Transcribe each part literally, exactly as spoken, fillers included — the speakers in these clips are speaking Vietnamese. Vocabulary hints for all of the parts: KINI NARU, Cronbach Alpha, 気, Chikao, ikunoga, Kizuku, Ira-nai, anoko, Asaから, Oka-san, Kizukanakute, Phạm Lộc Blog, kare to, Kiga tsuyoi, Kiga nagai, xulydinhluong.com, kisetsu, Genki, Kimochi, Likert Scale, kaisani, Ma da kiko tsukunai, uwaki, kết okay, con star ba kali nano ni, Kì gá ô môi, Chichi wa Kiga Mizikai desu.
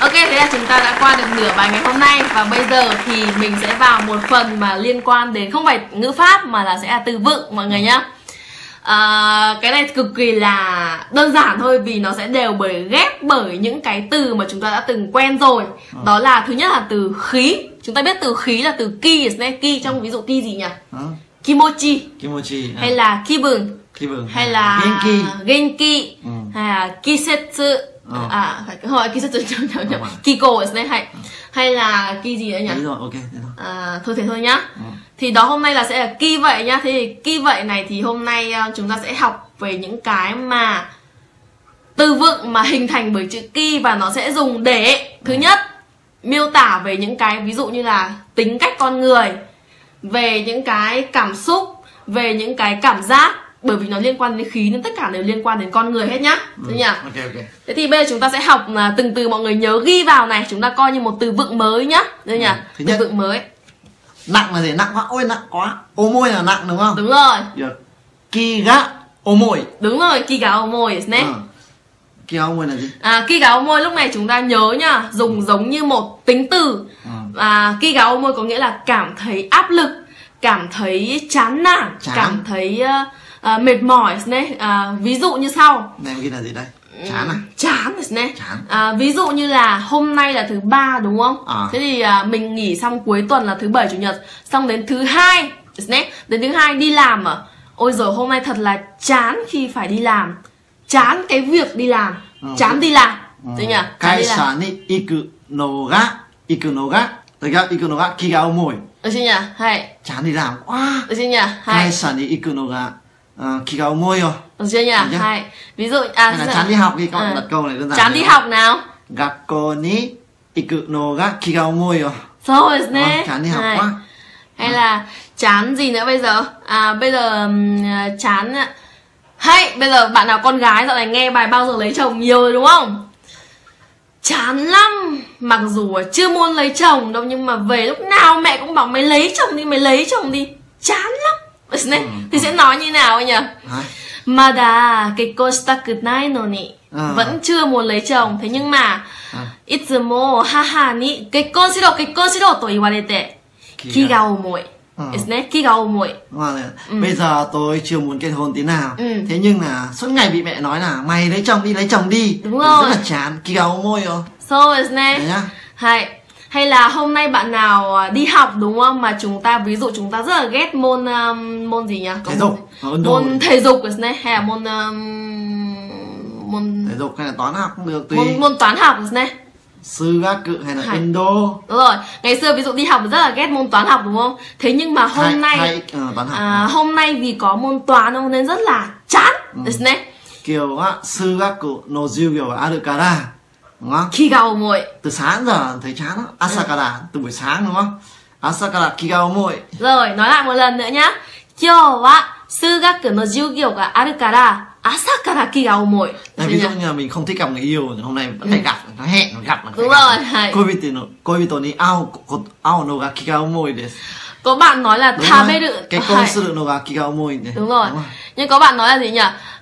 Ok, thế là chúng ta đã qua được nửa bài ngày hôm nay. Và bây giờ thì mình sẽ vào một phần mà liên quan đến không phải ngữ pháp mà là sẽ là từ vựng mọi người nhá. À, cái này cực kỳ là đơn giản thôi vì nó sẽ đều bởi ghép bởi những cái từ mà chúng ta đã từng quen rồi. Đó là thứ nhất là từ khí. Chúng ta biết từ khí là từ ki, ki trong ví dụ ki gì nhỉ? Kimochi, Kimochi hay là Kibun, Kibun hay là Genki, Genki ừ. hay là kisetsu ừ. à phải hỏi kisetsu nhầm nhầm nhầm kiko này hay hay là ki gì nữa nhỉ? Đấy rồi, ok. À, thôi thế thôi nhá. Ừ. Thì đó hôm nay là sẽ là ki vậy nhá. Thì ki vậy này thì hôm nay chúng ta sẽ học về những cái mà từ vựng mà hình thành bởi chữ ki và nó sẽ dùng để thứ nhất miêu tả về những cái ví dụ như là tính cách con người, về những cái cảm xúc, về những cái cảm giác, bởi vì nó liên quan đến khí nên tất cả đều liên quan đến con người hết nhá. Thế nhỉ? Okay, okay. Thế thì bây giờ chúng ta sẽ học từng từ, mọi người nhớ ghi vào này, chúng ta coi như một từ vựng mới nhá. Thế nhỉ? Ừ, thứ nhất, từ vựng mới. Nặng là gì? Nặng quá, ôi nặng quá. Ô môi là nặng đúng không? Đúng rồi. Yeah. Kì gá ô môi. Đúng rồi, kì gá ô môi nè. Kì gá ô môi là gì? À, kì gá ô môi lúc này chúng ta nhớ nhá, dùng giống như một tính từ. À, kì gá ô môi có nghĩa là cảm thấy áp lực, cảm thấy chán nản, chán. cảm thấy uh, uh, mệt mỏi này. Uh, ví dụ như sau. Này cái là gì đây? Chán à? Chán này. Chán. À, ví dụ như là hôm nay là thứ ba đúng không? À. Thế thì uh, mình nghỉ xong cuối tuần là thứ bảy chủ nhật, xong đến thứ hai, này, đến thứ hai đi làm à? Ôi giời, hôm nay thật là chán khi phải đi làm, chán cái việc đi làm, ừ. chán đi làm, ừ. thế nhỉ? Kaisani ikunoga, ikunoga. Đấy các ikunoga khi gá ô môi. Được chưa nhỉ? Hay. Chán đi làm quá. Được chưa nhỉ? Hay. Kaisani ikunoga khi gá ô môi rồi. Được chưa nhỉ? Hay. Ví dụ à là chán đi học thì các bạn đặt câu này đơn giản. Chán đi học nào? Gakkou ni ikunoga khi gá ô môi rồi. Rồi đấy. Chán đi học quá. Hay là chán gì nữa bây giờ? À bây giờ chán. Hay bây giờ bạn nào con gái dạo này nghe bài bao giờ lấy chồng nhiều rồi đúng không? Chán lắm, mặc dù chưa muốn lấy chồng đâu nhưng mà về lúc nào mẹ cũng bảo mày lấy chồng đi, mày lấy chồng đi, chán lắm. Nên, ừ, thì ừ. sẽ nói như nào nhỉ? Ma da kiko tsukunai nano ni. Vẫn chưa muốn lấy chồng, thế nhưng mà itsumo haha ni kekkon shiro kekkon shiro to iwarete kiga ô môi. Kiga ô môi. Bây giờ tôi chưa muốn kết hôn tí nào. Ừ. Thế nhưng là suốt ngày bị mẹ nói là mày lấy chồng đi, lấy chồng đi. Đúng rồi. Rất là chán. Kiga ô môi rồi. So is ne. Hay. Hay là hôm nay bạn nào đi học đúng không? Mà chúng ta ví dụ chúng ta rất là ghét môn um, môn gì nhỉ? Thể dục. Môn thể dục is ne. Hay là môn um, môn thể dục hay là toán học cũng được tùy. Môn, môn toán học is ne. Sư gaku hay là hay. Indo. Đúng rồi, ngày xưa ví dụ đi học rất là ghét môn toán học đúng không? Thế nhưng mà hôm hay, nay hay, uh, toán học. À, hôm nay vì có môn toán không nên rất là chán. Kiểu sư gaku no jugyou Asaから. Đúng không? Kiga ô môi. Từ sáng giờ thấy chán lắm. Asaから, từ buổi sáng đúng không? Asaから kiga ô môi. Rồi, nói lại một lần nữa nhá. Kyou wa sư gaku no jugyou ga aruから. Asaから kiga ô môi. Ví dụ như là mình không thích gặp người yêu, hôm nay vẫn phải gặp, nó hẹn nó gặp. Đúng rồi. Koibito no koibito ni ao ao no ga kiga ô môi desu. Có bạn nói là taberu. Kết okay. no ga kiga ô môi. Đúng rồi. Nhưng có bạn nói là gì nhỉ?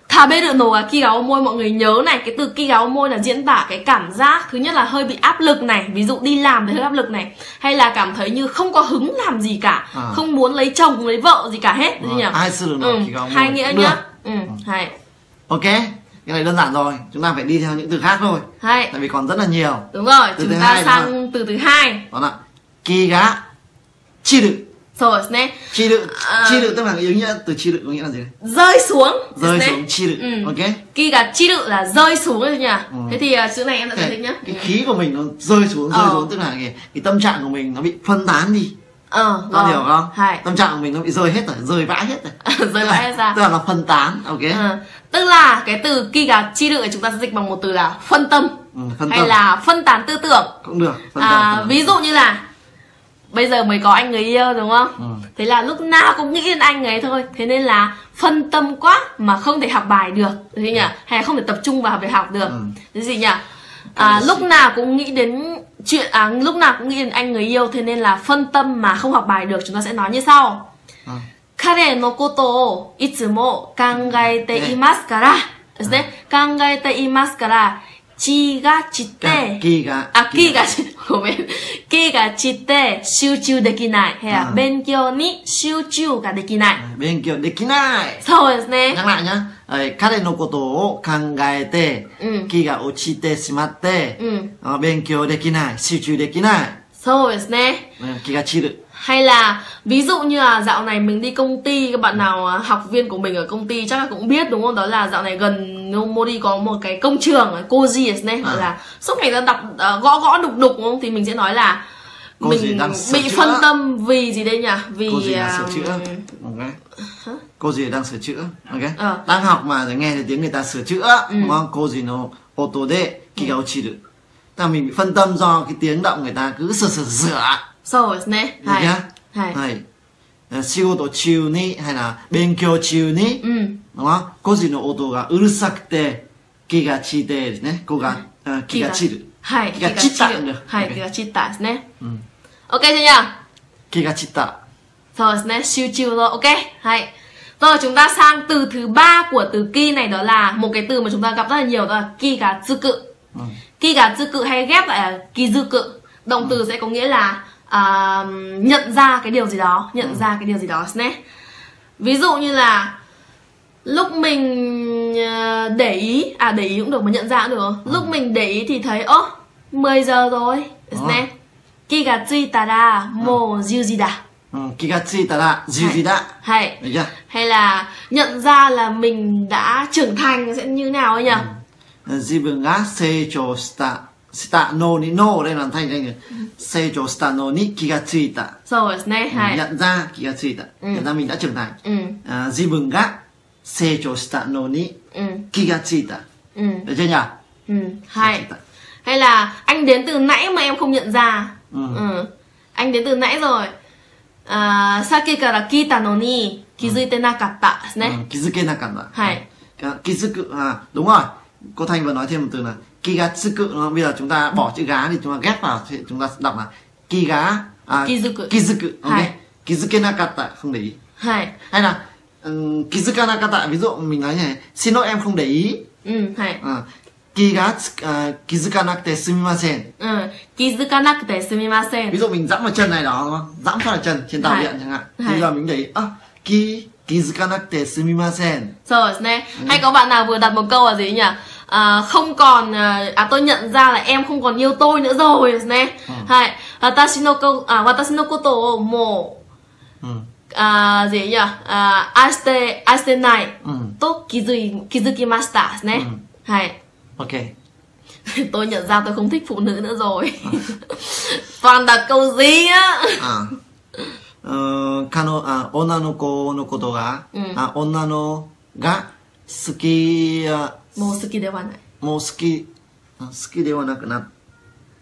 Taberu no ga kiga ô môi, mọi người nhớ này, cái từ kiga ô môi là diễn tả cái cảm giác thứ nhất là hơi bị áp lực này, ví dụ đi làm thì hơi áp lực này, hay là cảm thấy như không có hứng làm gì cả, à. không muốn lấy chồng lấy vợ gì cả hết, đúng à. nhỉ? Suru no kiga ô môi. Hai nghĩa nhá. Ừ, hay. Ok, cái này đơn giản rồi, chúng ta phải đi theo những từ khác thôi. Hay. Tại vì còn rất là nhiều. Đúng rồi, từ chúng ta sang từ thứ hai. Đó là Kiga chiru. Rồi, nè. Chiru, chiru tức là cái ý nghĩa từ chiru có nghĩa là gì? Rơi xuống. Rơi xuống chiru. Ừ. Ok. Kiga chiru là rơi xuống rồi nhỉ? Ừ. Thế thì chữ này em đã giải thích nhá. Cái khí của mình nó rơi xuống, rơi ờ. xuống tức là cái, cái tâm trạng của mình nó bị phân tán đi. Ờ, con hiểu không? Hay. Tâm trạng của mình nó bị rơi hết rồi, rơi vãi hết rồi. Rơi vãi ra. Tức là nó phân tán, ok. Ừ. Tức là cái từ kiga chiru chúng ta sẽ dịch bằng một từ là phân tâm, ừ, phân hay tâm. Là phân tán tư tưởng cũng được. Phân à, tán, phân ví dụ như là bây giờ mới có anh người yêu đúng không? Ừ. Thế là lúc nào cũng nghĩ đến anh ấy thôi. Thế nên là phân tâm quá mà không thể học bài được, thế nhỉ? Ừ. Hay không thể tập trung vào việc học được, ừ. thế gì nhỉ? À, lúc nào cũng nghĩ đến chuyện, à, lúc nào cũng nghĩ đến anh người yêu, thế nên là phân tâm mà không học bài được. Chúng ta sẽ nói như sau. Kare no koto o itsumo kangaete imasu kara. Kangaete imasu kara 気が散って、気が、あ、気が、ごめん。気が散って集中できない。部屋、勉強に集中ができない。勉強できない。そうですね。だからね、彼のことを考えて、気が落ちてしまって、勉強できない、集中できない。そうですね。気が散る。Hay là ví dụ như là dạo này mình đi công ty, các bạn nào học viên của mình ở công ty chắc là cũng biết đúng không? Đó là dạo này gần Mori có một cái công trường Koji này, gọi là suốt ngày ta đọc gõ gõ đục đục đúng không? Thì mình sẽ nói là mình bị phân tâm vì gì đây nhỉ? Vì Koji đang sửa chữa, đang học mà nghe thấy tiếng người ta sửa chữa, Koji no oto de kiga ochiru. Ta mình bị phân tâm do cái tiếng động người ta cứ sửa sửa sửa. Rồi nè, hay, Shigoto chiu ni hay là benkyou chiu ni, đúng không? Koji no oto ga urusakute ki ga chite desu ne. Ko ga ki ga chiru. Hai, ki ga chitta. Hai, ki ga chitta desu ne. OK chưa nhỉ? Ki ga chitta. Rồi nè, chiu chiu rồi. OK, hay. Rồi chúng ta sang từ thứ ba của từ ki này, đó là một cái từ mà chúng ta gặp rất là nhiều, đó là kiga tsuku. Kiga tsuku hay ghép lại là kizuku. Động từ sẽ có nghĩa là Uh, nhận ra cái điều gì đó, nhận ừ. ra cái điều gì đó nhé. Ví dụ như là lúc mình để ý, à để ý cũng được mà nhận ra cũng được. Ừ. Lúc mình để ý thì thấy ố, mười giờ rồi nhé. Kiga tsuitara mou juu ji da. Kiga tsuitara juu ji da. Hay. Hay là nhận ra là mình đã trưởng thành sẽ như nào ấy nhỉ? Jibun ga seichou shita. Shita no ni no đây là thành thành seichou shita no ni kiga tsuita. Rồi này hay. Nhận ra kiga tsuita. Nhận ra mình đã trưởng thành. Jibun ga seichou shita no ni kiga tsuita. Được chưa nhỉ? Hay. Hay là anh đến từ nãy mà em không nhận ra. Anh đến từ nãy rồi. Saki kara kita no ni kizukenakatta. Kizukenakatta. Hay. Kizuku, đúng rồi. Cô Thanh vừa nói thêm một từ là kiga tsuku, bây giờ chúng ta bỏ chữ gá thì chúng ta ghép vào thì chúng ta đọc là kiga kizuku kizuku, ok, kizukenakata không để ý, hay hay là kizukanakata, ví dụ mình nói như này, xin lỗi em không để ý, hay kiga kizukanakute sumimasen, kizukanakute sumimasen, ví dụ mình dẫm vào chân này đó đúng không, dẫm vào chân trên tàu điện chẳng hạn, bây giờ mình để ý, ki kizukanakute sumimasen, rồi này, hay có bạn nào vừa đặt một câu là gì nhỉ? À, không còn à tôi nhận ra là em không còn yêu tôi nữa rồi nè. Hai, watashi no ko à watashi no koto wo mou à gì nhỉ? À ashite ashite nai to kizukimashita nè. Hai. OK. Tôi nhận ra tôi không thích phụ nữ nữa rồi. Toàn đặt câu gì á? Kano à onna no ko no koto ga à onna no ga suki mou suki dewa nai. Mou suki suki dewa naku naru.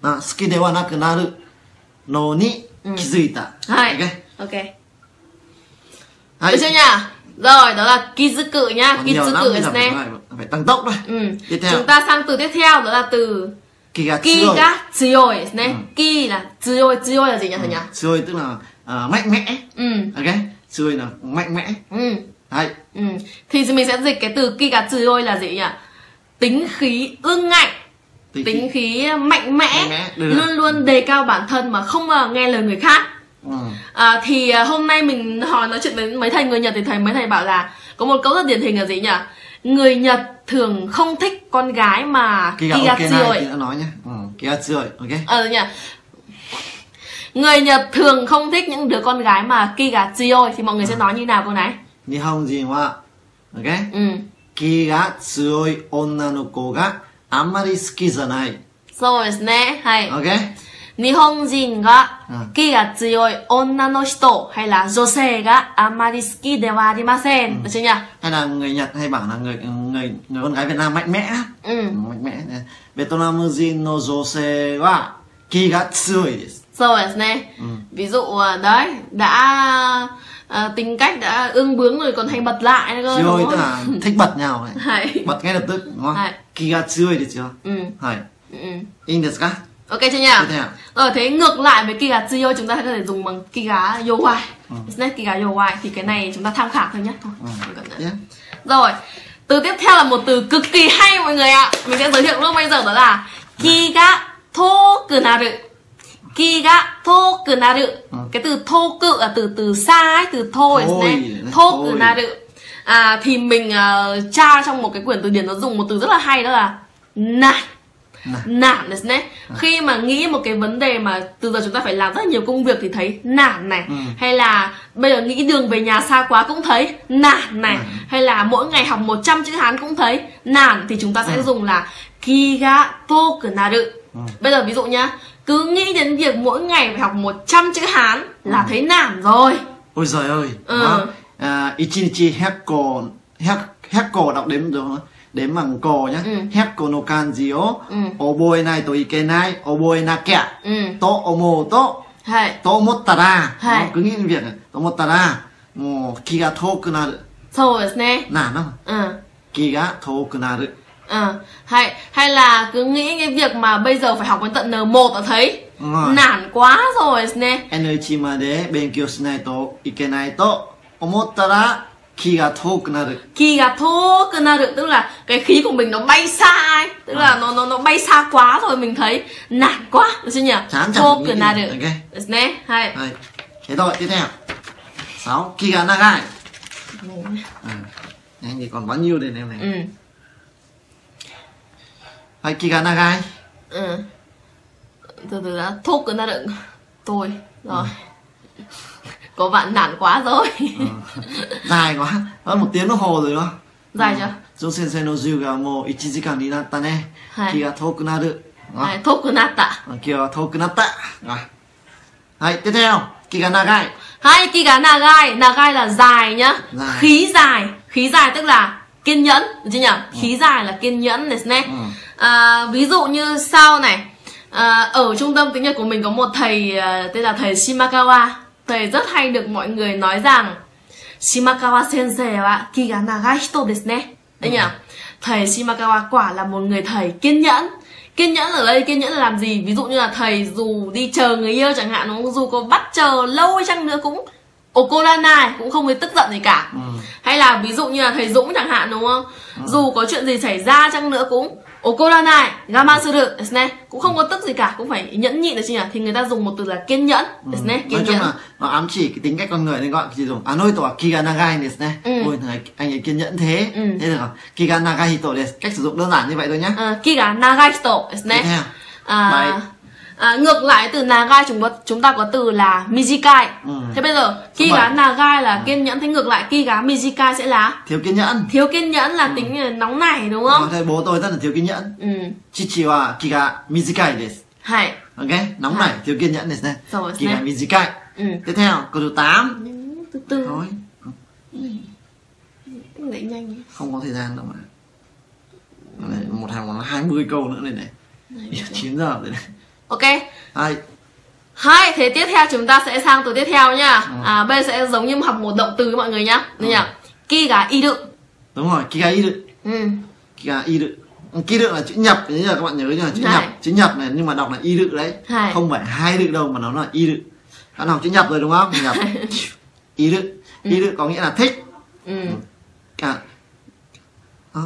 À, suki dewa naku naru no ni kizuita. Hai. OK. OK. Được chưa nhỉ? Rồi, đó là kizuku nhá, kizuku đấy nè. Phải tăng tốc thôi. Ừ. Tiếp theo. Chúng ta sang từ tiếp theo, đó là từ Kiga tsuyoi. Kiga tsuyoi nè. Ki là tsuyoi, tsuyoi là gì nhỉ? Nhỉ? Tsuyoi tức là mạnh mẽ. Ừ. OK. Tsuyoi là mạnh mẽ. Ừ. Hay. Ừ. Thì mình sẽ dịch cái từ kiga tsuyoi là gì nhỉ? Tính khí ương ngạnh, tính, tính khí mạnh mẽ, mạnh mẽ. Luôn luôn đề cao bản thân mà không mà nghe lời người khác. Ừ. À, thì hôm nay mình hỏi nói chuyện với mấy thầy người Nhật thì thầy mấy thầy bảo là có một câu rất điển hình là gì nhỉ? Người Nhật thường không thích con gái mà kiga tsuyoi. Kiga tsuyoi, OK. Ờ nhỉ. Người Nhật thường không thích những đứa con gái mà kiga tsuyoi thì mọi người ừ. sẽ nói như nào cô này? Nihonjin wa, OK? Ki ga tsuoi onna no ko ga amari suki janai. Rồi nè, hay. OK. Nihonjin ga ki ga tsuoi onna no hito hay là josei ga amari suki dewa arimasen. Được chưa nhỉ? Hay là người Nhật hay bảo là người người người con gái Việt Nam mạnh mẽ. Ừ. Mạnh mẽ. Vietnamjin no josei wa ki ga tsuoi desu. Rồi nè. Ví dụ đấy, đã À, tính cách đã ương bướng rồi còn hay bật lại cơ. Rồi tức là thích bật nhau này. Bật ngay lập tức đúng không? Kiga tsuyoi được chưa? Ừ. Hay. Ừ. In được chưa? OK chưa nhỉ? Rồi thế ngược lại với kiga tsuyoi chúng ta có thể dùng bằng kiga yô hoài. Kiga yô hoài thì cái này chúng ta tham khảo thôi nhé. Thôi. Ừ. Rồi. Từ tiếp theo là một từ cực kỳ hay mọi người ạ. Mình sẽ giới thiệu luôn bây giờ, đó là Kiga toku naru. Kiga toku naru. Cái từ toku là từ từ xa ấy, từ thôi, toku naru. À, thì mình uh, tra trong một cái quyển từ điển nó dùng một từ rất là hay, đó là nản. Nản đấy. Khi mà nghĩ một cái vấn đề mà từ giờ chúng ta phải làm rất là nhiều công việc thì thấy nản này, ừ. Hay là bây giờ nghĩ đường về nhà xa quá cũng thấy nản này, ừ. Hay là mỗi ngày học một trăm chữ Hán cũng thấy nản, thì chúng ta sẽ ừ. dùng là Kiga tsukunai. Bây giờ ví dụ nhá, cứ nghĩ đến việc mỗi ngày phải học một trăm chữ Hán là ừ. thấy nản rồi. Ôi giời ơi. Ừ. À, ichinichi hekko hekko đọc đếm được không? Đếm bằng cổ nhá. Hekko no kanji o oboe nai to ikenai, oboe nakya to omou to to omotta ra. Cứ nghĩ đến việc này, omotta ra, mô ki ga toku naru. Sou desu ne. Nan no. Ki ga toku naru. Ờ, hay, hay là cứ nghĩ cái việc mà bây giờ phải học đến tận N một là thấy nản quá rồi nè. en one mà để benkyou shinai to ikenai to omotta ra khi gà thô cơ na được, tức là cái khí của mình nó bay xa ấy, tức à. là nó nó nó bay xa quá rồi mình thấy nản quá, được chưa nhỉ? Thô cơ na được, được nè, hay. Thế thôi, tiếp theo. sáu Kiga nagai. Anh thì còn bao nhiêu đây em này? Ừ. Hay Kiga nagai. Ừ. Từ từ đã, thô cơ na được. Tôi rồi. Ừ. Có bạn nản quá rồi. Ừ. Dài quá, mất một tiếng đồng hồ rồi đó. Dài chưa? Dù sensei no zyu ga mou one jikan ni natta ne. Ki ga toku naru. Hai, toku natta. Ki ga toku natta. Hai, tiếp theo, ki ga nagai. Hai, ki ga nagai, nagai là dài nhá. Dài. Khí dài, khí dài tức là kiên nhẫn, được chưa nhỉ? Ừ. Khí dài là kiên nhẫn này nè. Ừ. À, ví dụ như sau này, à, ở trung tâm tiếng Nhật của mình có một thầy tên là thầy Shimakawa. Thầy rất hay được mọi người nói rằng Shimakawa sensei wa kiga nagai hito desu ne. Đấy nhỉ? Thầy Shimakawa quả là một người thầy kiên nhẫn. Kiên nhẫn ở đây, kiên nhẫn là làm gì? Ví dụ như là thầy dù đi chờ người yêu chẳng hạn, đúng không? Dù có bắt chờ lâu chăng nữa cũng okoranai, cũng không hề tức giận gì cả. Ừ. Hay là ví dụ như là thầy Dũng chẳng hạn, đúng không? Ừ. Dù có chuyện gì xảy ra chăng nữa cũng okoranai, gamasuru desu ne, cũng không có tức gì cả, cũng phải nhẫn nhịn được chứ nhỉ? Thì người ta dùng một từ là kiên nhẫn desu ne, kiên nhẫn. Nói chung là nó ám chỉ cái tính cách con người nên gọi gì dùng anoi to wa kiga nagai desu ne. Ôi anh ấy kiên nhẫn thế. Ừ. Thế được không? Kiga nagai hito desu, cách sử dụng đơn giản như vậy thôi nhá. À, kiga nagai hito desu ne. À, à, ngược lại từ nagai chúng chúng ta có từ là mizikai. Ừ. Thế bây giờ kiga nagai là ừ. kiên nhẫn, thế ngược lại kiga mizikai sẽ là thiếu kiên nhẫn. Thiếu kiên nhẫn là ừ. tính nóng nảy, đúng không? Thế bố tôi rất là thiếu kiên nhẫn. Ừ. Chichi wa kiga mizikai desu. Hai. Ok, nóng nảy, thiếu kiên nhẫn desu ne. Kiga mizikai. Ừ. Tiếp theo câu số tám. Từ từ. Thôi. Lại nhanh. Không có thời gian đâu mà. Này, một hàng còn hai mươi câu nữa này này. chín giờ rồi này. Ok. Hai. Hai, thế tiếp theo chúng ta sẽ sang từ tiếp theo nhá. Ừ. À, bây giờ sẽ giống như học một động từ với mọi người nhá. Đúng nhỉ? Kiga iru. Đúng rồi, kiga iru. Ừ. Kiga iru. Kiga là chữ nhập đấy nhá, các bạn nhớ nhá, chữ hai. Nhập, chữ nhập này nhưng mà đọc là iru đấy. Hai. Không phải hai được đâu mà nó là iru. Bạn học chữ nhập rồi đúng không? Nhập. Iru. Iru có nghĩa là thích. Ừ. Cả. Hả?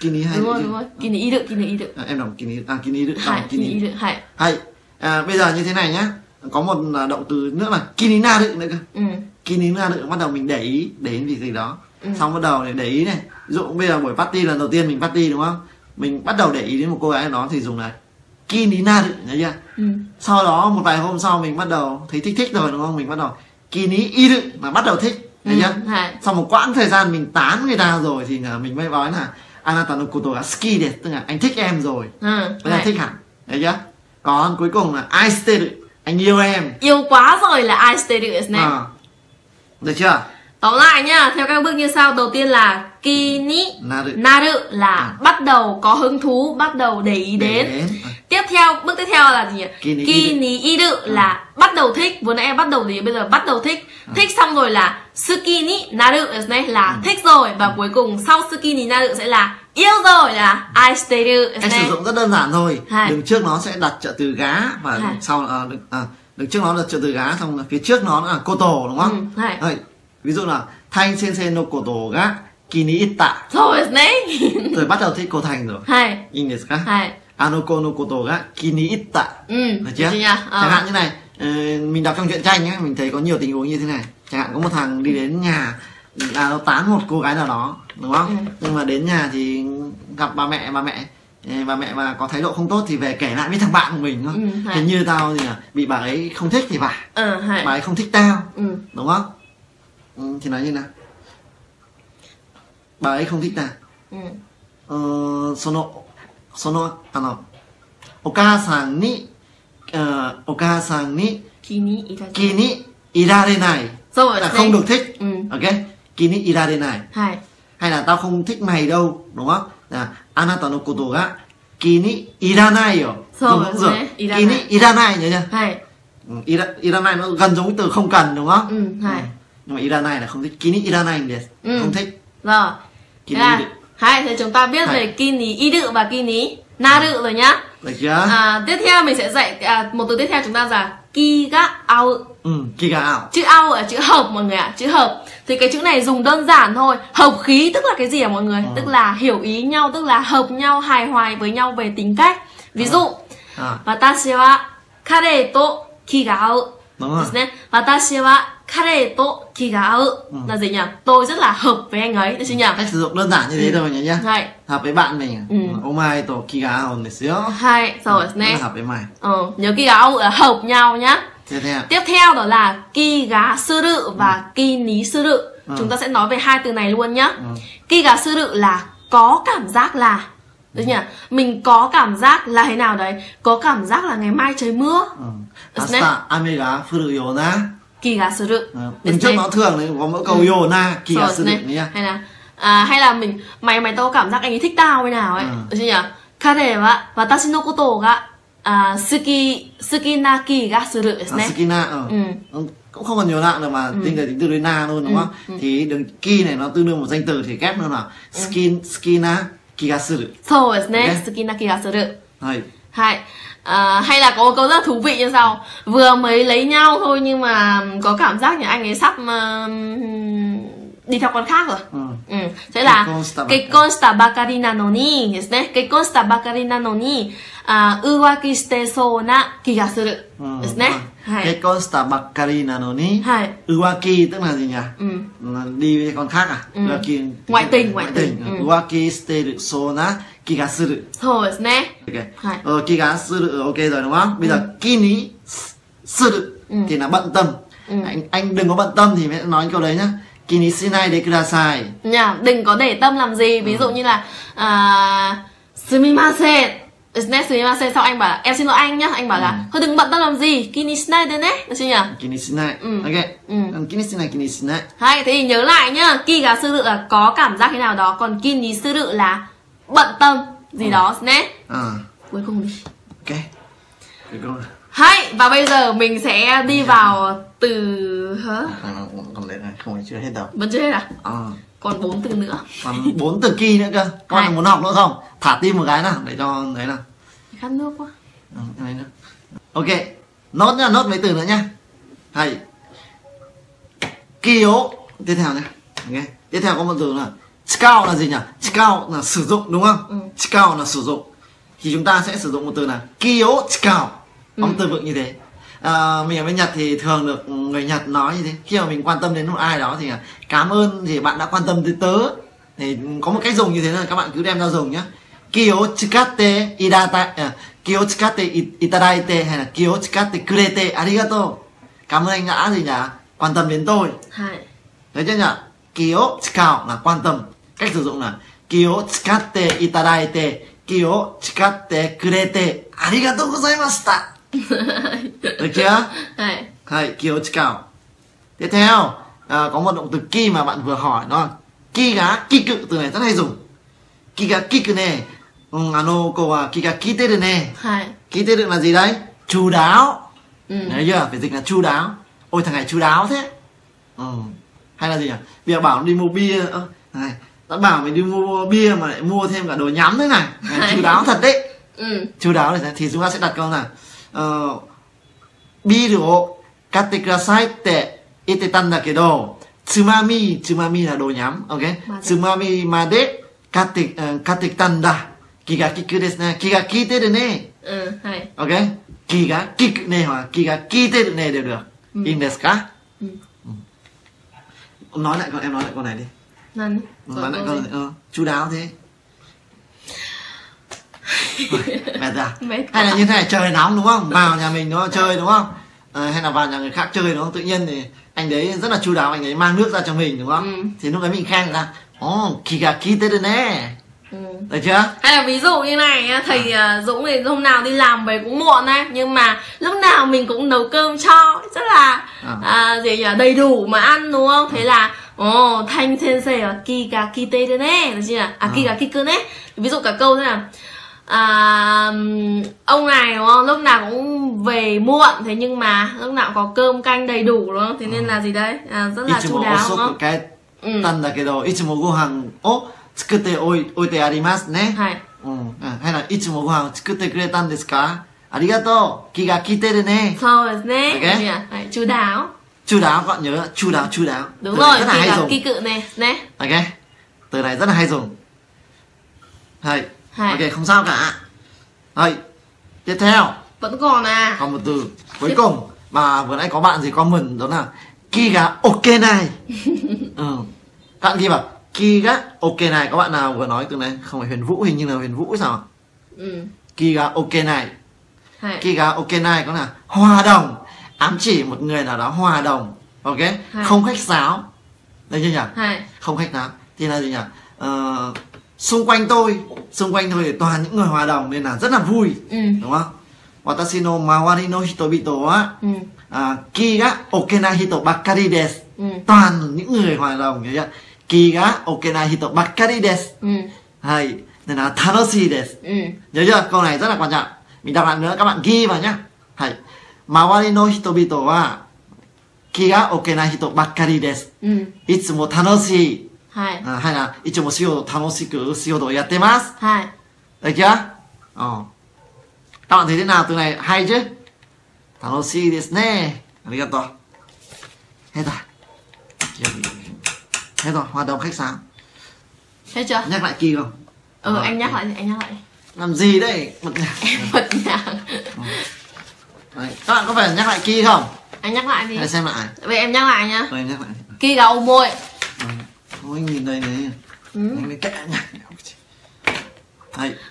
Kín y na rượu. Đúng rồi, kín y na rượu, kín y na rượu. Em đọc kín y, à kín y rượu, đọc kín y rượu. Hay. Hay. À, bây giờ như thế này nhá. Có một động từ nữa là kini naru nữa cơ. Ừ. Kini naru bắt đầu mình để ý đến việc gì đó. Ừ. Xong bắt đầu để ý này. Ví dụ bây giờ buổi party lần đầu tiên mình party đúng không? Mình bắt đầu để ý đến một cô gái đó thì dùng là kini naru, nhớ chưa? Ừ. Sau đó một vài hôm sau mình bắt đầu thấy thích thích rồi đúng không? Mình bắt đầu kini iru mà bắt đầu thích, nhớ chưa? Ừ. Sau một quãng thời gian mình tán người ta rồi thì mình mới nói là anata no koto ga suki desu, tức là anh thích em rồi. Ừ. Là thích hẳn, đấy chưa? Còn cuối cùng là ai steru, anh yêu em. Yêu quá rồi là ai steru desu ne. À. Được chưa? Tóm lại nhá, theo các bước như sau. Đầu tiên là kini naru, naru là à. bắt đầu có hứng thú, bắt đầu để ý đến. Để... À. Tiếp theo, bước tiếp theo là gì nhỉ? Kini, kini iru à. là bắt đầu thích. Vừa nãy em bắt đầu thì bây giờ bắt đầu thích. À. Thích xong rồi là suki ni naru desu ne, là à. thích rồi. Và à. cuối cùng sau suki ni naru sẽ là yêu rồi, là I stay you. Cách sử dụng rất đơn giản thôi. Hai. Đường trước nó sẽ đặt trợ từ gá và Hai. sau à, đường, à, đường trước nó đặt trợ từ gá, xong là phía trước nó là koto, đúng không? Ừ. Hai. Ví dụ là thanh sensei no koto ga kiniita. So is name. Rồi bắt đầu thích cô Thành rồi. Hai. In desu ka? Hai. Anoko no koto ga kiniita. Ừ. Được chưa? Chẳng hạn như này, mình đọc trong truyện tranh ấy, mình thấy có nhiều tình huống như thế này. Chẳng hạn có một thằng đi đến nhà, à, nó tán một cô gái nào đó, đúng không? Ừ. Nhưng mà đến nhà thì gặp bà mẹ, bà mẹ bà mẹ mà có thái độ không tốt thì về kể lại với thằng bạn của mình thôi. Ừ, thế như tao thì bị bà ấy không thích thì phải, ừ, bà ấy không thích tao, ừ, đúng không? Ừ, thì nói như nào? Bà ấy không thích tao. Ừ. Ờ, sono sono ano Oka-san ni uh, Oka-san ni kini ira-renai. Rồi, là không được thích. Ừ. Ok, kini ira-renai. Hai. Hay là tao không thích mày đâu, đúng không? À, anata no koto ga kini iranai yo. Đúng rồi. Kini iranai nhớ chưa? Hai. Iranai nó gần giống cái từ không cần, đúng không? Ừ, hai. Nhưng mà iranai là không thích. Kini iranai nhỉ? Ừ. Không thích. Rồi. Hai, thì chúng ta biết hai. Về kini iru và kini naru rồi nhá. Được chưa? À, tiếp theo mình sẽ dạy à, một từ tiếp theo chúng ta là kiga ao. Ừ, kiga ao. Chữ ao là chữ hợp mọi người ạ, à, chữ hợp. Thì cái chữ này dùng đơn giản thôi. Hợp khí tức là cái gì hả mọi người? À. Tức là hiểu ý nhau, tức là hợp nhau, hài hòa với nhau về tính cách. Ví dụ, watashi wa kare to kiga ao. Đúng rồi. Watashi wa kare to kiga ao là gì nhỉ? Tôi rất là hợp với anh ấy, được chưa nhỉ? Cách sử dụng đơn giản như thế thôi nhỉ nhá. Hai. Hợp với bạn mình. Ừ. Omae to kiga ao desu. Hai, rồi nè. Hợp với mày. Ờ, nhớ kiga ao là hợp nhau nhá. Tiếp theo. Tiếp theo đó là Kiga suru và kini suru. Ừ. Chúng ta sẽ nói về hai từ này luôn nhá. Ừ. Kiga suru là có cảm giác là, được nhỉ? Mình có cảm giác là thế nào đấy? Có cảm giác là ngày mai trời mưa. Asa ame ga furu yo na kiga suru. Mình trước nó thường đấy có mỗi câu ừ. yo na kiga suru nhá. Hay là à, hay là mình mày mày tao cảm giác anh ấy thích tao thế nào ấy, ừ. được chưa nhỉ? Kare wa watashi no koto ga à, suki suki na ki ga suru desu ne. Suki na ừ. ừ. Cũng không còn nhiều nạn rồi mà ừ. tính từ tính từ đến na luôn, đúng ừ. không? Ừ. Thì đường ki này nó tương đương một danh từ thì ghép nó là skin ừ. suki na ki ga suru. So desu ne. Suki na ki ga suru. Hai. Hai. À, hay là có một câu rất là thú vị như sau. Vừa mới lấy nhau thôi nhưng mà có cảm giác như anh ấy sắp uh, đi theo con khác rồi. Ừ. Ừ. Thế là "kết con star ba kali nano ni" desu ne. "Kết con star ba kali nano ni" uwaki shite sou na kiga suru desu ne. "Kết con star ba kali nano ni" uwaki tức là gì nhỉ? Ừ. Đi với con khác à? Ừ. Uwaki ngoại tình, ngoại tình. Ừ. Uwaki shite sou na kiga suru. Thôi desu ne. Okay. Ờ, kiga suru ok rồi đúng không? Bây ừ. giờ kini suru ừ. thì là bận tâm. Ừ. Anh anh đừng có bận tâm thì mới nói câu đấy nhá. Kini shinai de kudasai. Nhá, đừng có để tâm làm gì. Ví dụ như là uh, sumimasen. Sumimasen sau anh bảo là, em xin lỗi anh nhá. Anh bảo là thôi đừng bận tâm làm gì. Kini shinai de ne. Được chưa nhỉ? Kini shinai. Ừ. Ok. Ừ. Kini shinai, kini shinai. Hay thì nhớ lại nhá. Kiga suru là có cảm giác thế nào đó, còn kini suru là bận tâm gì ừ. đó nhé. Ừ. Cuối cùng đi. Ok. Cuối cùng. Hay, và bây giờ mình sẽ đi ừ. vào từ hả? Còn đấy này, không phải chưa hết đâu. Vẫn chưa hết à? À. Còn bốn từ nữa. Còn bốn từ ki nữa cơ. Các bạn muốn học nữa không? Thả tim một cái nào để cho đấy nào. Khát nước quá. Ừ, cái này nữa. Ok. Nốt nhá, nốt mấy từ nữa nhá. Hay. Kiyo. Tiếp theo nhá. Ok. Tiếp theo có một từ là chikao là gì nhỉ? Chikao là sử dụng, đúng không? Ừ. Chikao là sử dụng. Thì chúng ta sẽ sử dụng một từ là kiyo chikao. Âm ừ. từ vựng như thế. À, mình ở bên Nhật thì thường được người Nhật nói như thế. Khi mà mình quan tâm đến một ai đó thì cảm ơn thì bạn đã quan tâm tới tớ. Thì có một cách dùng như thế là các bạn cứ đem ra dùng nhé. Kiyo chikate idata, kiyo chikate itadaite hay là kiyo chikate kurete arigato. Cảm ơn anh đã gì nhỉ? Quan tâm đến tôi. Hai. Đấy chứ nhỉ? Kiyo chikao là quan tâm. Cách sử dụng là kiyo chikate itadaite, kiyo chikate kurete arigatou gozaimashita. Được chưa? Hai. Hai, kiyo chikao. Tiếp theo, à, có một động từ ki mà bạn vừa hỏi đó. Kiga kiku, từ này rất hay dùng. Kiga kiku ne. Ano ko wa kiga kiteru ne. Hai. Kiteru là gì đấy? Chu đáo. Ừ. Đấy chưa? Phải dịch là chu đáo. Ôi thằng này chu đáo thế. Ừ. Hay là gì nhỉ? Bây giờ bảo nó đi mua bia à, này. Đã bảo mình đi mua bia mà lại mua thêm cả đồ nhắm thế này, này chú đáo thật đấy. Ừ. Chú đáo này thì chúng ta sẽ đặt câu là Biru o katte kudasai te itte tan dakedo Tsumami, tsumami là đồ nhắm, ok? Tsumami made katetanda. Kiga kiku desu ne. Kiga kiteru ne. Ừ, hay. Ok? Kiga kiku ne hoặc kiga kiteru ne đều được. In desu ka? Nói lại con, em nói lại con này đi. Nani? Nói lại con này, chú đáo thế. Mệt à? Mệt. Hay là như thế này, trời nóng đúng không? Vào nhà mình nó chơi đúng không? À, hay là vào nhà người khác chơi đúng không? Tự nhiên thì anh đấy rất là chu đáo, anh ấy mang nước ra cho mình đúng không? Ừ. Thì lúc ấy mình khen ra, oh, kiga kiteru ne. Ừ. Được chưa? Hay là ví dụ như này, thầy à. Dũng thì hôm nào đi làm về cũng muộn đấy, nhưng mà lúc nào mình cũng nấu cơm cho rất là à. À, gì nhỉ? Đầy đủ mà ăn đúng không? Thế là ồ, oh, Thanh sensei là kiga kiteru ne, được chưa? À, à. Kiga kiku ne. Ví dụ cả câu thế nào? À, ông này đúng không? Lúc nào cũng về muộn, thế nhưng mà lúc nào có cơm canh đầy đủ đúng không? Thế nên là gì đấy? À, rất là chu đáo đúng không? Cái tần là cái đồ itsumo gohan o tsukute oite arimasu ne. Hay là itsumo gohan tsukute kuretan desu ka? Arigato, kiga kiteru ne. Sau rồi đấy. Chu đáo. Chu đáo, các bạn nhớ chu đáo chu đáo. Đúng rồi, kiga kiku ne. Ok. Từ này rất là hay dùng. Hay. Hai. Ok, không sao cả. Đây, tiếp theo vẫn còn à, còn một từ cuối tiếp... cùng mà vừa nãy có bạn gì comment đó là Kiga okay này. Ừ. Các bạn ghi vào Kiga okay này, các bạn nào vừa nói từ này không phải Huyền Vũ, hình như là Huyền Vũ sao? Ừ. Kiga okay này. Hai. Kiga okay này có là hòa đồng, ám chỉ một người nào đó hòa đồng, ok? Hai. Không khách sáo, được chưa nhỉ? Hai. Không khách sáo thì là gì nhỉ? Ờ... xung quanh tôi, xung quanh tôi thì toàn những người hòa đồng nên là rất là vui, ừ. Đúng không? Watashi no mawari no hitobito wa ki ga okenai hito bakkari desu. Toàn những người hòa đồng như vậy. Ki ga okenai hito bakkari desu. Hay, nên là tanoshii desu. Nhớ chưa? Câu này rất là quan trọng. Mình đọc lại nữa, các bạn ghi vào nhá. Hay, mawari no hitobito wa ki ga okenai hito bakkari desu. Itsumo tanoshii. Hay. À, hay là itsumo shio tanoshiku shiodo yattemasu. Hay. Được chưa? Ờ. Các bạn thấy thế nào từ này hay chứ? Tanoshii desu ne. Arigato. Hết rồi. Hết rồi, hoạt động khách sạn. Hết chưa? Nhắc lại kỳ không? Ừ, rồi. Anh nhắc lại, anh nhắc lại. Làm gì đấy? Bật nhạc. Bật nhạc. Đấy, các bạn có phải nhắc lại kỳ không? Anh nhắc lại đi. Để xem lại. Vậy em nhắc lại nhá. Rồi em nhắc lại. Kì gá ô môi. Ôi, nhìn đây này. Ừ.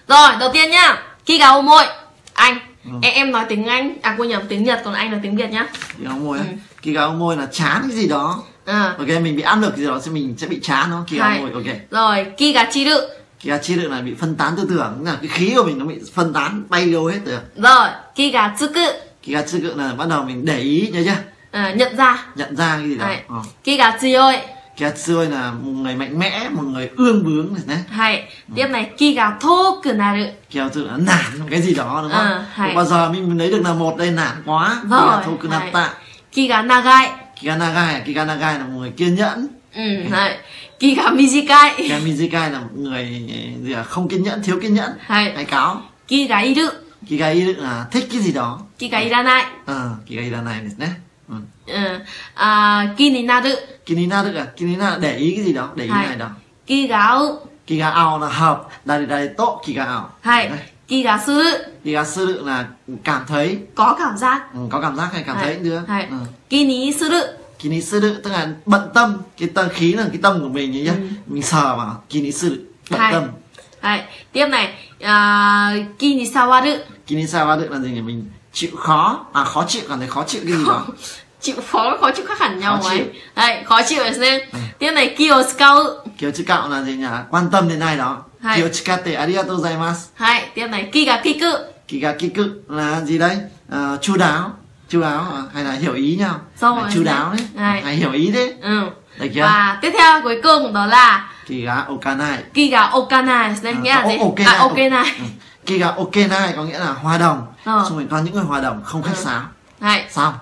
Rồi, đầu tiên nhá. Khi gà ô môi. Anh, ừ. em, em nói tiếng Anh. À, cô nhầm tiếng Nhật, còn anh nói tiếng Việt nhá. Khi gà ô môi, ừ. Khi gà ô môi là chán cái gì đó, à. Ok, mình bị áp lực gì đó thì mình sẽ bị chán đó. Khi gà ô môi, ok. Rồi, khi gà chi đự. Khi gà chi đự là bị phân tán tư tưởng. Cái khí của mình nó bị phân tán, bay đâu hết rồi. Rồi, khi gà tsu cự. Khi gà tsu cự là bắt đầu mình để ý, nhớ chưa? À, nhận ra. Nhận ra cái gì đó. Ờ. Khi gà tsuyoi. Kiga tsuyoi là một người mạnh mẽ, một người ương bướng này. Hay. Tiếp này, kiga toku naru. Kiga toku là nản cái gì đó đúng không? À, hay. Bao giờ mình lấy được là một đây nản quá. Rồi. Kiga toku natta. Kiga nagai. Kiga nagai, kiga nagai là một người kiên nhẫn. Ừ, hay. Kiga mizikai. Kiga mizikai là một người gì à, không kiên nhẫn, thiếu kiên nhẫn. Hay. Hay cáo. Kiga iru. Kiga iru là thích cái gì đó. Kiga ira-nai. Ờ, kiga ira-nai này. Ừ. Ừ. À, ki ni naru. Ki ni naru à? Ki ni naru để ý cái gì đó, để ý này đó. Ki gá ô. Ki gá ô là hợp, đây đây tốt ki gá ô. Hay. Kiga suru. Kiga suru là cảm thấy. Có cảm giác. Ừ, có cảm giác hay cảm hay. Thấy nữa. Hay. Ừ. Kini IRU. Kini IRU tức là bận tâm, cái tâm khí là cái tâm của mình nhá. Ừ. Mình sờ vào kini IRU, bận hay. Tâm. Hay. Tiếp này, uh, kini sawaru. Kini sawaru là gì nhỉ? Mình chịu khó, à khó chịu, cảm thấy khó chịu cái gì đó. Chịu khó, khó chịu khác hẳn nhau ấy. Đấy, khó chịu nên. Tiếp này, kiyo chikao. Kiyo chikao là gì nhỉ? Quan tâm đến ai đó. Kiyo chikate arigatou gozaimasu. Hay, tiếp này, kiga kiku. Kiga kiku là gì đấy? À, chu đáo. Chu đáo hay là hiểu ý nhau. Xong chu đáo đấy. Hay hiểu ý đấy. Ừ. Được chưa? Và tiếp theo cuối cùng đó là kiga okanai. Kiga okanai đấy, nghĩa là gì? À, okanai. Kiga okanai có nghĩa là hòa đồng. Xong rồi toàn những người hòa đồng, không khách sáo. Hay. Xong.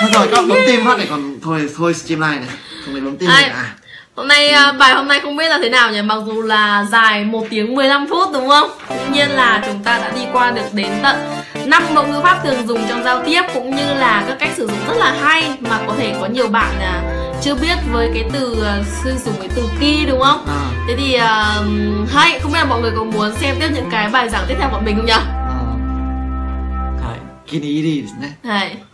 Thôi rồi các bạn bấm tim phát này còn thôi thôi stream này này không phải bấm tim này à. Hôm nay ừ. bài hôm nay không biết là thế nào nhỉ, mặc dù là dài một tiếng mười lăm phút đúng không? Tuy nhiên là chúng ta đã đi qua được đến tận năm mẫu ngữ pháp thường dùng trong giao tiếp cũng như là các cách sử dụng rất là hay mà có thể có nhiều bạn chưa biết với cái từ xuyên dùng với từ ki đúng không? À. Thế thì uh, hay, không biết là mọi người có muốn xem tiếp những cái bài giảng tiếp theo của mình không nhỉ? À. Kini iru.